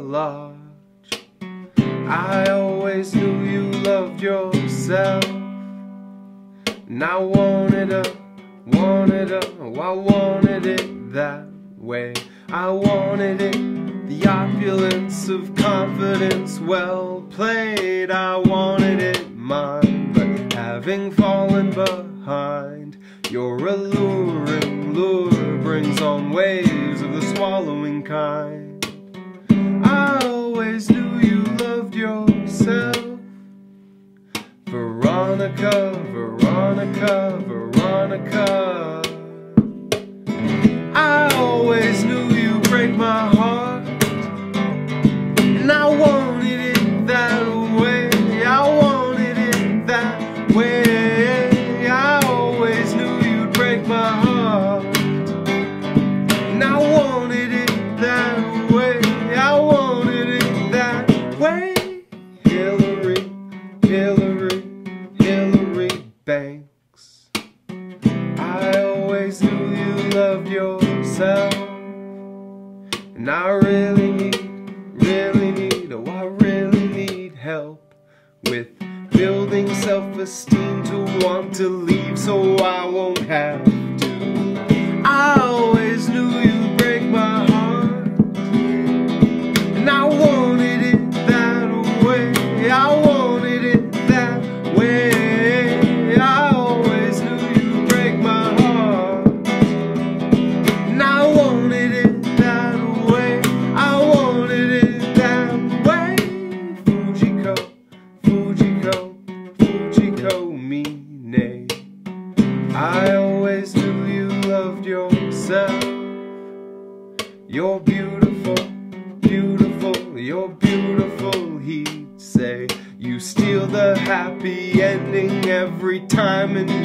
Lodge. I always knew you loved yourself, and I wanted up, oh, I wanted it that way. I wanted it, the opulence of confidence well played. I wanted it mine, but having fallen behind, your alluring lure brings on waves of the swallowing kind. I always knew you loved yourself. Veronica, Veronica, Veronica, I always knew you break my heart, and I wanted it that way. I wanted it that way. I always knew you'd break my heart, and I wanted it that way. I wanted it that way. Hillary, Hillary, Hillary Banks, I always knew you loved yourself, and I really need, oh, I really need help with building self-esteem to want to leave so I won't have to. I always knew you'd break my heart, and I wanted it that way. I wanted it that way. I always knew you loved yourself. You're beautiful, beautiful, you're beautiful, he'd say. You steal the happy ending every time and